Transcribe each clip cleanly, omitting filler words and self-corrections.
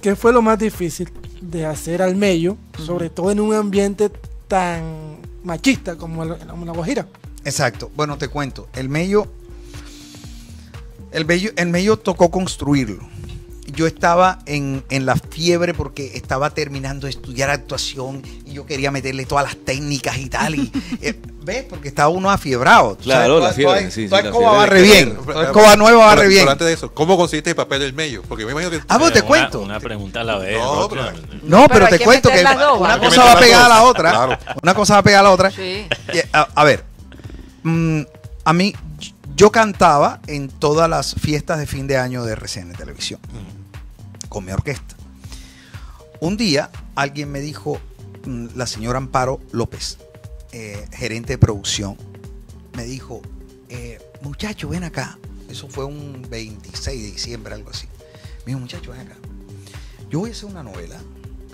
¿Qué fue lo más difícil de hacer al medio, sobre todo en un ambiente tan machista como la Guajira? Exacto. Bueno, te cuento. El medio tocó construirlo. Yo estaba en la fiebre porque estaba terminando de estudiar actuación y yo quería meterle todas las técnicas y tal. Y, ¿ves? Porque estaba uno afiebrado. Claro, la fiebre. Toda escoba barre bien. Toda escoba nueva barre bien. Pero antes de eso, ¿cómo consiste el papel del medio? Porque me imagino que... Ah, vos te cuento. Una pregunta a la vez. No, pero te cuento que una cosa va pegada a la otra. Claro. Una cosa va pegada a la otra. Sí. A ver, a mí... Yo cantaba en todas las fiestas de fin de año de RCN Televisión, con mi orquesta. Un día alguien me dijo, la señora Amparo López, gerente de producción, me dijo, muchacho, ven acá. Eso fue un 26 de diciembre, algo así. Me dijo, muchacho, ven acá. Yo voy a hacer una novela,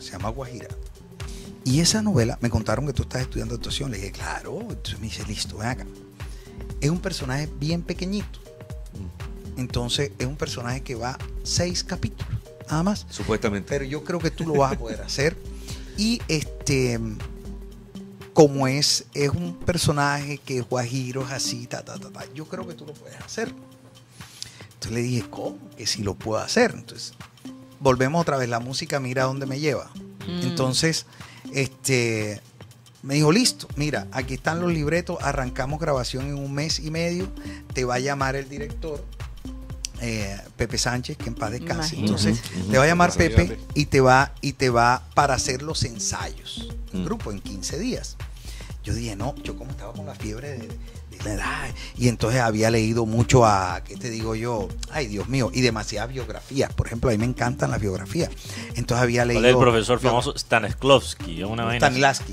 se llama Guajira. Y esa novela, me contaron que tú estás estudiando actuación. Le dije, claro. Entonces me dice, listo, ven acá. Es un personaje bien pequeñito. Entonces, es un personaje que va 6 capítulos, nada más. Supuestamente. Pero yo creo que tú lo vas a poder hacer. Y como es un personaje que es guajiro, es así, yo creo que tú lo puedes hacer. Entonces le dije, ¿cómo? Que si lo puedo hacer. Entonces, volvemos otra vez. La música, mira dónde me lleva. Entonces, me dijo, listo, mira, aquí están los libretos, arrancamos grabación en 1 mes y medio, te va a llamar el director, Pepe Sánchez, que en paz descanse. Entonces, te va a llamar Pepe y te va para hacer los ensayos, el grupo, en 15 días. Yo dije, no, yo como estaba con la fiebre de la edad, y entonces había leído mucho a, ¿qué te digo yo? Ay, Dios mío, y demasiadas biografías. Por ejemplo, a mí me encantan las biografías. Entonces había leído... El profesor famoso Stanislavski, una vaina. Stanislavski.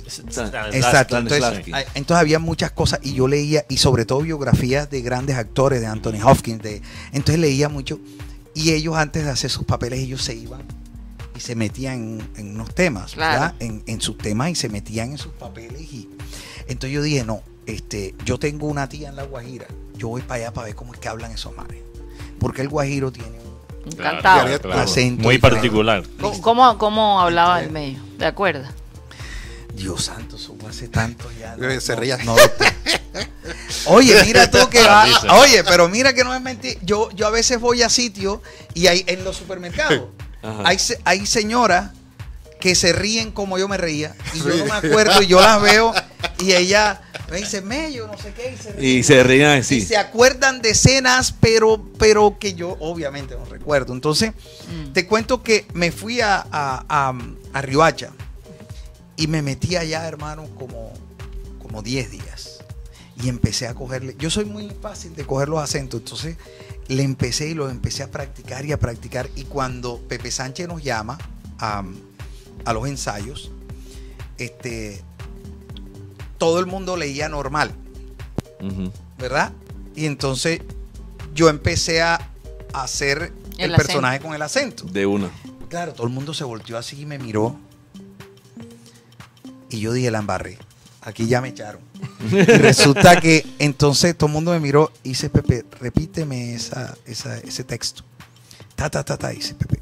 Exacto. Entonces había muchas cosas y yo leía, y sobre todo biografías de grandes actores, de Anthony Hopkins. Entonces leía mucho y ellos antes de hacer sus papeles, ellos se iban y se metían en unos temas, ¿verdad? En sus temas y se metían en sus papeles. Y entonces yo dije, no, yo tengo una tía en la Guajira, yo voy para allá para ver cómo es que hablan esos mares, porque el guajiro tiene un acento muy particular. ¿Cómo hablaba el medio? ¿Te acuerdas? Dios santo, eso hace tanto ya. Se reía. Oye, mira tú que va. Oye, pero mira que no es mentira. Yo a veces voy a sitios y hay en los supermercados hay señoras que se ríen como yo me reía y yo no me acuerdo y yo las veo y ella me dice mello, no sé qué, y se ríen así y se acuerdan de escenas pero que yo obviamente no recuerdo. Entonces te cuento que me fui a Riohacha y me metí allá, hermano, como 10 días y empecé a cogerle. Yo soy muy fácil de coger los acentos, entonces le empecé y los empecé a practicar y cuando Pepe Sánchez nos llama a los ensayos, todo el mundo leía normal, ¿verdad? Y entonces yo empecé a hacer el personaje con el acento. De una. Claro, todo el mundo se volteó así y me miró. Y yo dije, la embarré. Aquí ya me echaron. Y resulta que entonces todo el mundo me miró y dice, Pepe, repíteme ese texto. Dice Pepe,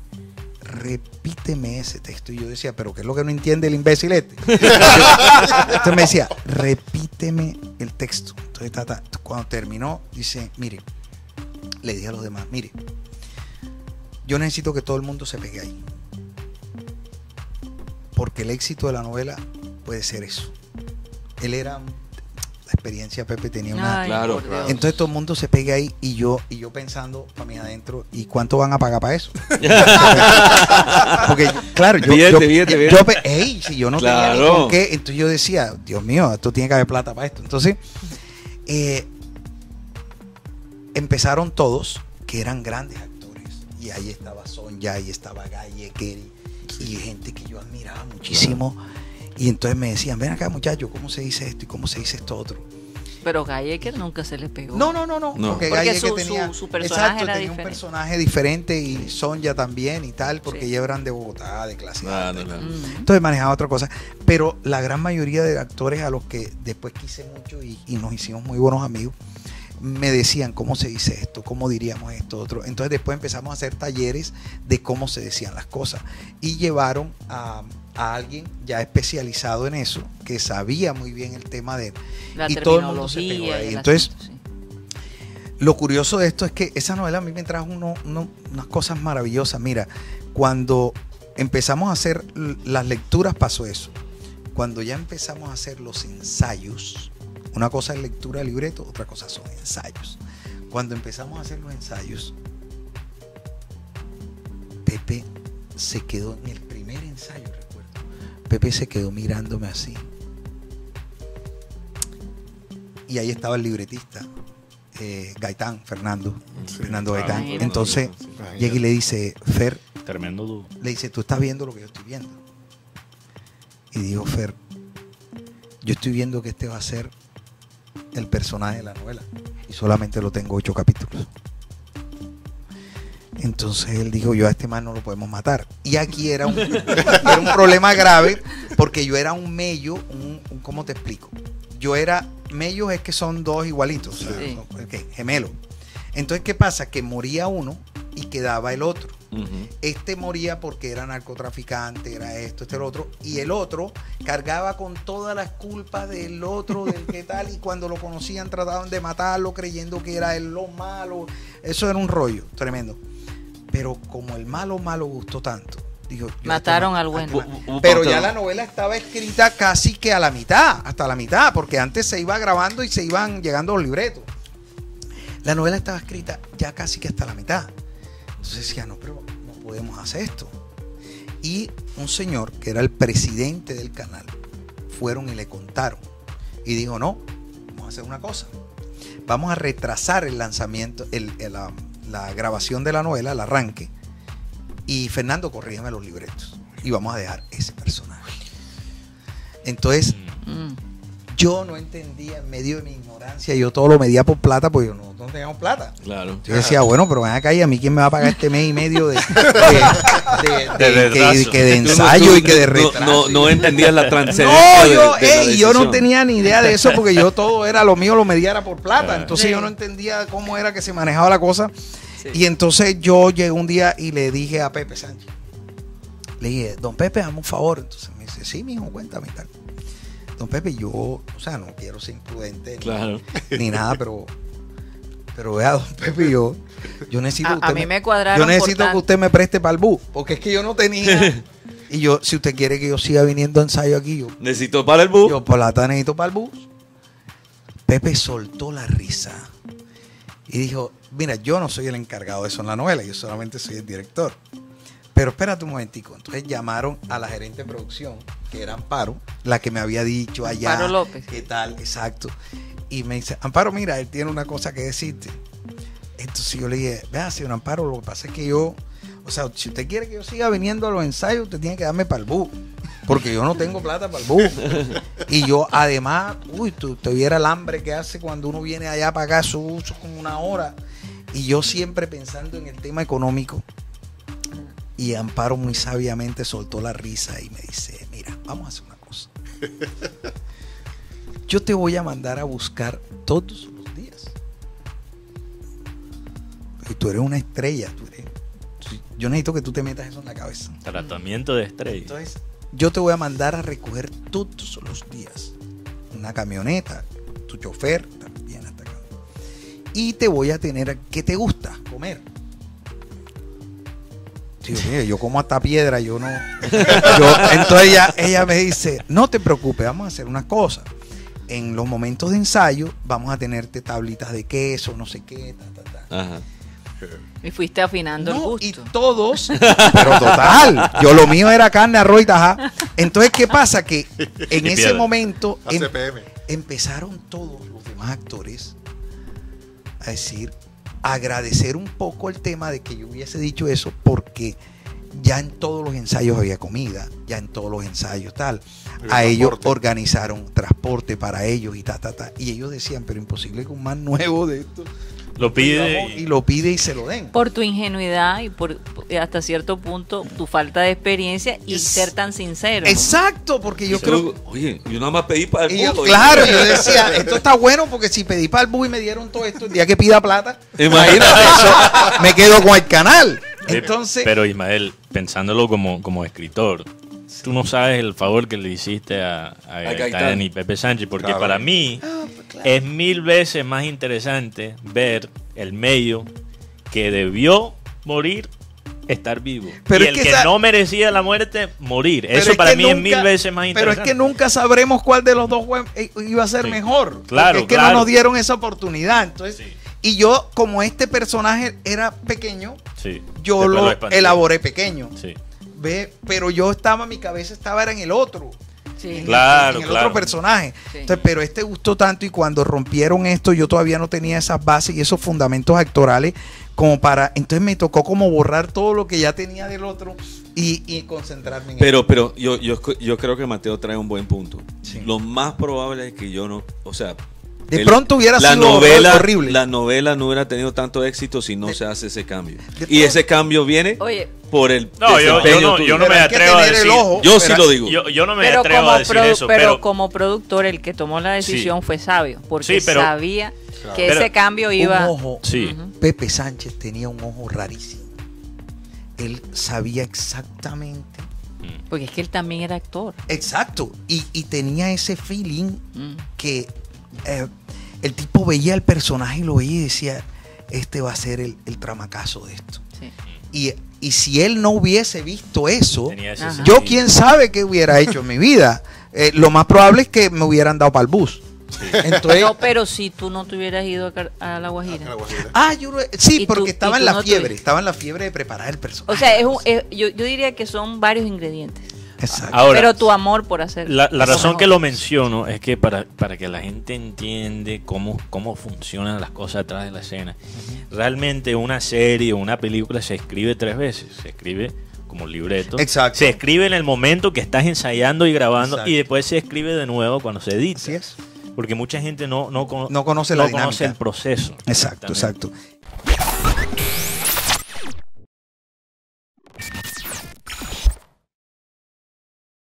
repíteme ese texto. Y yo decía, pero ¿qué es lo que no entiende el imbécil este? Entonces me decía, repíteme el texto. Entonces, cuando terminó, dice, mire, le dije a los demás, mire, yo necesito que todo el mundo se pegue ahí. Porque el éxito de la novela puede ser eso. Él era... La experiencia, Pepe, tenía una... Claro. Entonces todo el mundo se pega ahí y yo pensando para mí adentro, ¿y cuánto van a pagar para eso? Porque, claro, yo no tenía ni con qué. Entonces yo decía, Dios mío, esto tiene que haber plata para esto. Entonces, empezaron todos, que eran grandes actores. Y ahí estaba Sonya, ahí estaba Guy Ecker, y gente que yo admiraba muchísimo. Y entonces me decían, ven acá, muchachos, ¿cómo se dice esto y cómo se dice esto otro? Pero Guy Ecker nunca se le pegó. No. Porque su personaje era diferente. Un personaje diferente y Sonya también y tal, porque ellos eran de Bogotá, de clase alta. Entonces manejaba otra cosa. Pero la gran mayoría de actores a los que después quise mucho y nos hicimos muy buenos amigos, me decían cómo se dice esto, cómo diríamos esto, otro. Entonces después empezamos a hacer talleres de cómo se decían las cosas y llevaron a alguien ya especializado en eso, que sabía muy bien el tema de la terminología, todo el mundo se pegó ahí. Entonces, sí. Lo curioso de esto es que esa novela a mí me trajo unas cosas maravillosas. Mira, cuando empezamos a hacer las lecturas pasó eso. Cuando ya empezamos a hacer los ensayos, una cosa es lectura de libreto, otra cosa son ensayos. Cuando empezamos a hacer los ensayos, Pepe se quedó, en el primer ensayo recuerdo, Pepe se quedó mirándome así. Y ahí estaba el libretista, Gaitán, Fernando Gaitán. Entonces llega y le dice, Fer, tremendo duro. Le dice, tú estás viendo lo que yo estoy viendo. Y dijo, Fer, yo estoy viendo que este va a ser el personaje de la novela y solamente lo tengo 8 capítulos. Entonces él dijo, yo a este man no lo podemos matar. Y aquí era un problema grave porque yo era un mello, ¿cómo te explico? Yo era, mellos es que son 2 igualitos, sí. O sea, son, okay, gemelo. Entonces, ¿qué pasa? Que moría uno y quedaba el otro. Uh-huh. Este moría porque era narcotraficante, era esto, este, el otro, y el otro cargaba con todas las culpas del otro, del qué tal, y cuando lo conocían trataban de matarlo creyendo que era él lo malo. Eso era un rollo tremendo. Pero como el malo gustó tanto, digo, mataron al bueno. Pero ya la novela estaba escrita casi que a la mitad, hasta la mitad, porque antes se iba grabando y se iban llegando los libretos. La novela estaba escrita ya casi que hasta la mitad. Entonces decía, no, pero no podemos hacer esto. Y un señor que era el presidente del canal, fueron y le contaron. Y dijo, no, vamos a hacer una cosa. Vamos a retrasar el lanzamiento, la grabación de la novela, el arranque. Y Fernando, corrígeme los libretos. Y vamos a dejar ese personaje. Entonces, yo no entendía, en medio de mi ignorancia, yo todo lo medía por plata, porque nosotros no teníamos plata. Claro. Yo decía, bueno, pero ven acá, ¿y a mí quién me va a pagar este mes y medio de ensayo y que de retraso? No entendías la transferencia. No, yo no tenía ni idea de eso, porque yo todo era lo mío, lo medía era por plata. Entonces sí. Yo no entendía cómo era que se manejaba la cosa. Sí. Y entonces yo llegué un día y le dije a Pepe Sánchez, le dije, don Pepe, dame un favor. Entonces me dice, sí, mijo, cuéntame y tal. Don Pepe, yo, o sea, no quiero ser imprudente, claro, ni nada, pero vea, don Pepe, yo necesito, a mí me cuadraron, yo necesito que usted me preste para el bus, porque es que yo no tenía, y yo, si usted quiere que yo siga viniendo a ensayo aquí, yo necesito para el bus, yo plata necesito para el bus. Pepe soltó la risa y dijo, mira, yo no soy el encargado de eso en la novela, yo solamente soy el director, pero espérate un momentico. Entonces llamaron a la gerente de producción, que era Amparo, la que me había dicho allá. Amparo López. ¿Qué tal? Exacto. Y me dice, Amparo, mira, él tiene una cosa que decirte. Entonces yo le dije, vea, señor Amparo, lo que pasa es que yo, o sea, si usted quiere que yo siga viniendo a los ensayos, usted tiene que darme para el bus, porque yo no tengo plata para el bus. Y yo, además, uy, usted viera el hambre que hace cuando uno viene allá para acá, eso como una hora. Y yo siempre pensando en el tema económico. Y Amparo muy sabiamente soltó la risa y me dice, mira, vamos a hacer una cosa. Yo te voy a mandar a buscar todos los días. Y tú eres una estrella. Yo necesito que tú te metas eso en la cabeza. Tratamiento de estrella. Entonces, yo te voy a mandar a recoger todos los días. Una camioneta, tu chofer, también hasta acá. Y te voy a tener, ¿qué te gusta comer? Yo como hasta piedra, yo no. Entonces ella me dice, no te preocupes, vamos a hacer una cosa. En los momentos de ensayo vamos a tenerte tablitas de queso, no sé qué, ta. Ajá. Y fuiste afinando el gusto. Y todos, pero total, yo lo mío era carne, arroz y tajá. Entonces, ¿qué pasa? Que en ese momento empezaron todos los demás actores a decir, agradecer un poco el tema de que yo hubiese dicho eso, porque ya en todos los ensayos había comida, ya en todos los ensayos tal, a ellos organizaron transporte para ellos y y ellos decían, pero imposible que un man nuevo de esto Lo pide y lo pide y se lo den. Por tu ingenuidad y por hasta cierto punto tu falta de experiencia y ser tan sincero. Exacto, porque yo creo... Oye, yo nada más pedí para el puto. Claro, yo decía, esto está bueno porque si pedí para el bus y me dieron todo esto, el día que pida plata, imagínate eso, me quedo con el canal. Entonces, pero Ismael, pensándolo como escritor, tú no sabes el favor que le hiciste a Gaitán y Pepe Sánchez, porque claro, para mí es 1000 veces más interesante ver el medio que debió morir estar vivo, pero y el que no merecía la muerte morir. Eso para mí nunca, es 1000 veces más interesante. Pero es que nunca sabremos cuál de los dos iba a ser mejor. Claro, porque es que no nos dieron esa oportunidad. Entonces, y yo, como este personaje era pequeño, yo lo elaboré pequeño. ¿Ve? Pero yo estaba, mi cabeza estaba en el otro, en el otro personaje. Entonces, pero este gustó tanto, y cuando rompieron esto yo todavía no tenía esas bases y esos fundamentos actorales como para, entonces me tocó como borrar todo lo que ya tenía del otro y concentrarme en él. Pero yo creo que Mateo trae un buen punto. Lo más probable es que yo no, o sea, de pronto hubiera sido horrible. La novela no hubiera tenido tanto éxito si no se hace ese cambio. Y ese cambio viene por el desempeño. Yo no me atrevo a decir. Yo sí lo digo. Yo no me atrevo a decir eso. Pero como productor, el que tomó la decisión fue sabio. Porque sabía que ese cambio iba... Pepe Sánchez tenía un ojo rarísimo. Él sabía exactamente... Porque es que él también era actor. Exacto. Y tenía ese feeling que... el tipo veía el personaje y lo veía y decía, este va a ser el tramacazo de esto. Y si él no hubiese visto eso, yo quién sabe qué hubiera hecho en mi vida. Lo más probable es que me hubieran dado para el bus. Entonces, no, pero si tú no te hubieras ido a La Guajira. Porque estaba en la fiebre, estaba en la fiebre de preparar el personaje. O sea, yo diría que son varios ingredientes. Exacto. Ahora, pero tu amor por hacer la razón que lo menciono es que para que la gente entiende cómo funcionan las cosas atrás de la escena. Realmente una serie o una película se escribe 3 veces. Se escribe como libreto. Exacto. Se escribe en el momento que estás ensayando y grabando. Exacto. Y después se escribe de nuevo cuando se edita. Así es. Porque mucha gente no conoce el proceso. Exacto, exacto.